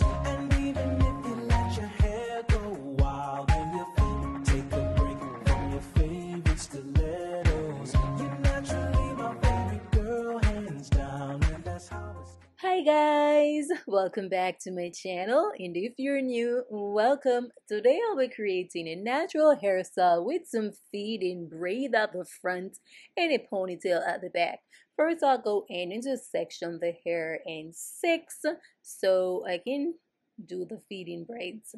else. And even if you let your hair go wild and your feet take a break from your favorite stilettos, you're naturally my favorite girl, hands down, and that's how it's... Hi guys! Welcome back to my channel, and if you're new, welcome! Today I'll be creating a natural hairstyle with some fade-in braid at the front and a ponytail at the back. First, I'll go in and just section the hair in 6 so I can do the feeding braids.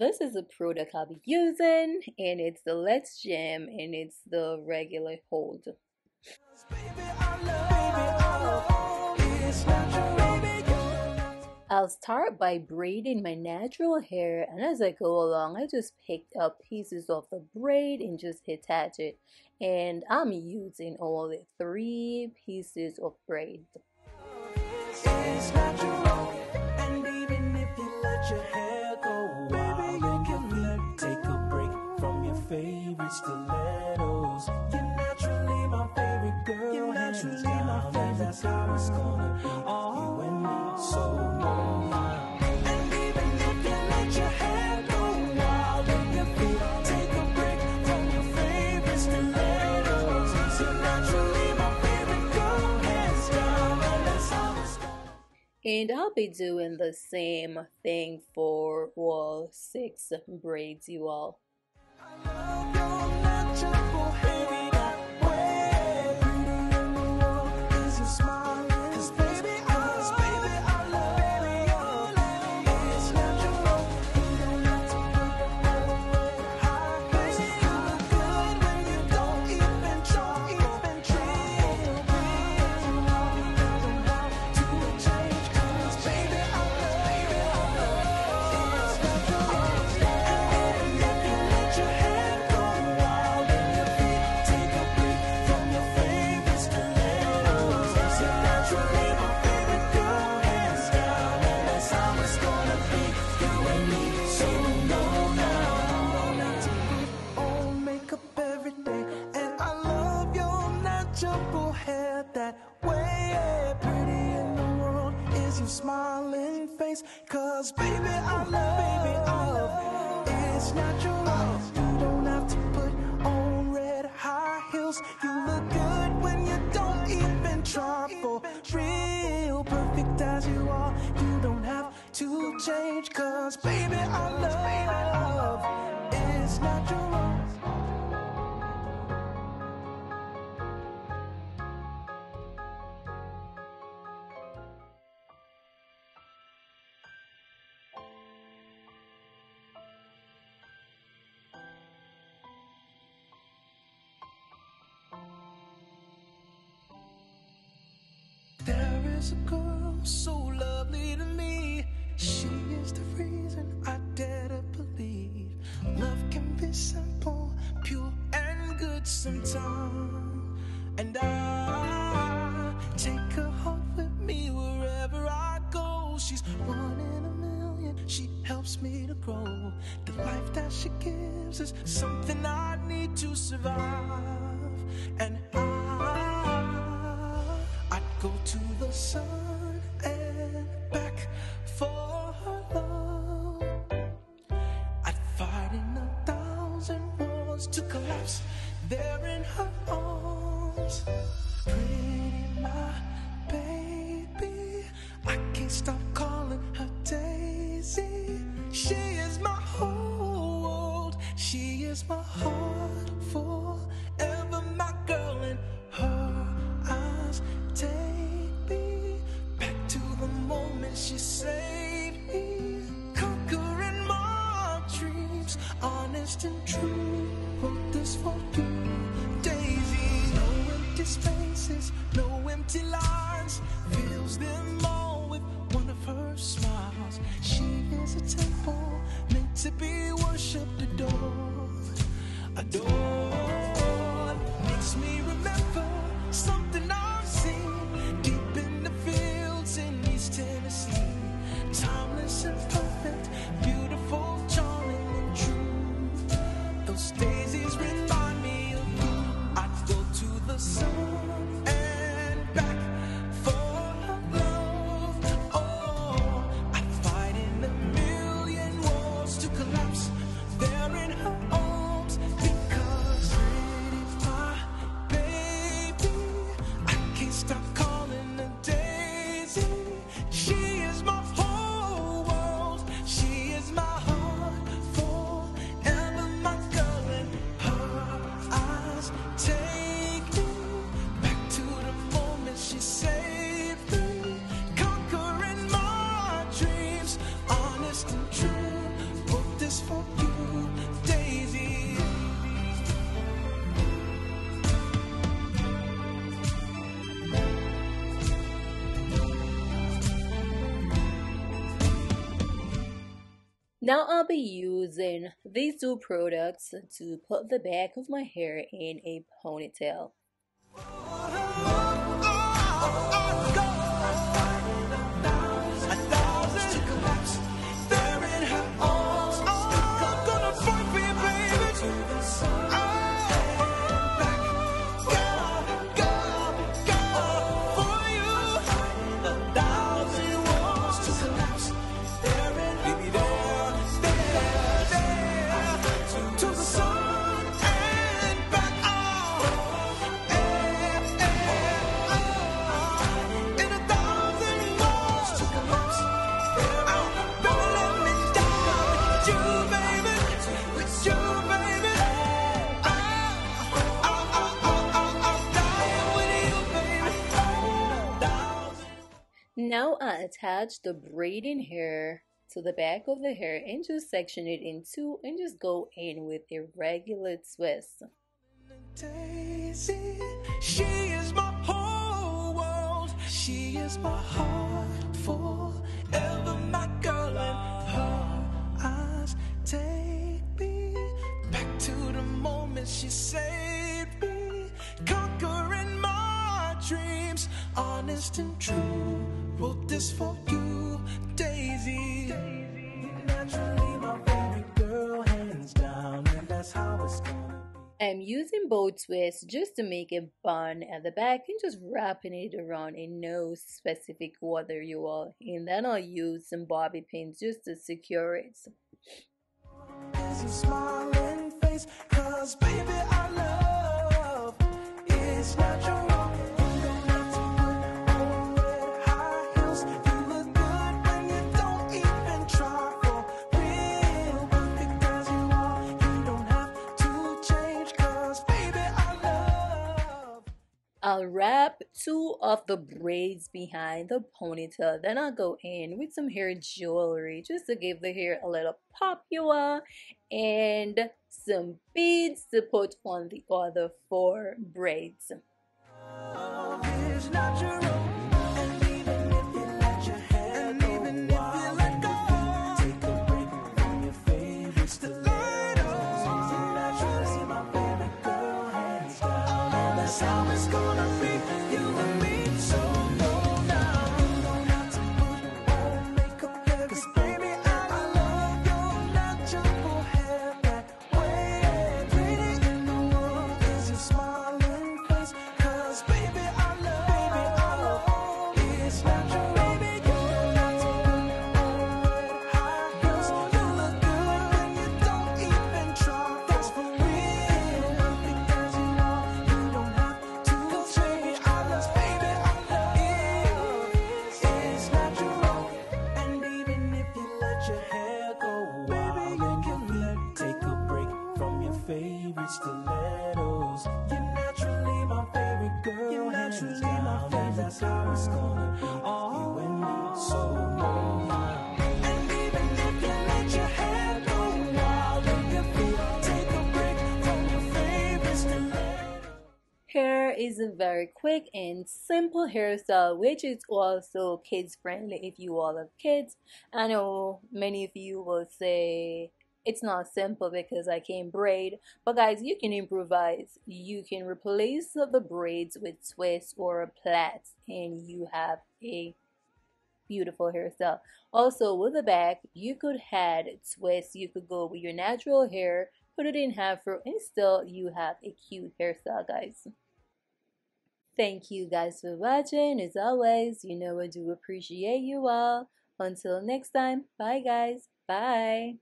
This is a product I'll be using, and it's the Let's Jam, and it's the regular hold. I'll start by braiding my natural hair, and as I go along, I just pick up pieces of the braid and just attach it. And I'm using all 3 pieces of braid. It's natural, and even if you let your hair go wild, and your feet take a break from your favorite stilettos, you're naturally my favorite girl. You're naturally my favorite girl. That's how it's gonna be. You and me, so long. And I'll be doing the same thing for all 6 braids, you all. Smiling face, cause baby I love, baby I love. It's natural, you don't have to put on red high heels. You look good when you don't even try for real. Perfect as you are, you don't have to change, cause baby I love, baby I love. It's natural. There's a girl so lovely to me. She is the reason I dare to believe love can be simple, pure, and good sometimes. And I take her heart with me wherever I go. She's one in a million. She helps me to grow. The life that she gives is something I need to survive. And go to the sun and back for her love. I'd fight in 1,000 wars to collapse there in her arms. Pretty, my baby, I can't stop calling her Daisy. She is my whole world, she is my heart forever, my girl. Now I'll be using these two products to put the back of my hair in a ponytail. Now I attach the braiding hair to the back of the hair and just section it in two and just go in with a regular twist. Daisy, she is my whole world. She is my heart forever, my girl, and her eyes take me back to the moment she saved me, conquering my dreams, honest and true. Wrote this for you, Daisy. You're naturally my favorite girl, hands down, and that's how it's gonna be. I'm using bow twists just to make a bun at the back and just wrapping it around in no specific order, you all. And then I'll use some bobby pins just to secure it. Is your smiling face? 'Cause baby, I love is natural. I'll wrap two of the braids behind the ponytail, then I'll go in with some hair jewelry just to give the hair a little pop, you all, and some beads to put on the other four braids. Hair is a very quick and simple hairstyle, which is also kids friendly if you all have kids. I know many of you will say it's not simple because I can't braid, but guys, you can improvise. You can replace the braids with twists or plaits and you have a beautiful hairstyle. Also with the back, you could add twists. You could go with your natural hair, put it in half row, and still you have a cute hairstyle, guys. Thank you guys for watching. As always, you know I do appreciate you all. Until next time, bye guys, bye.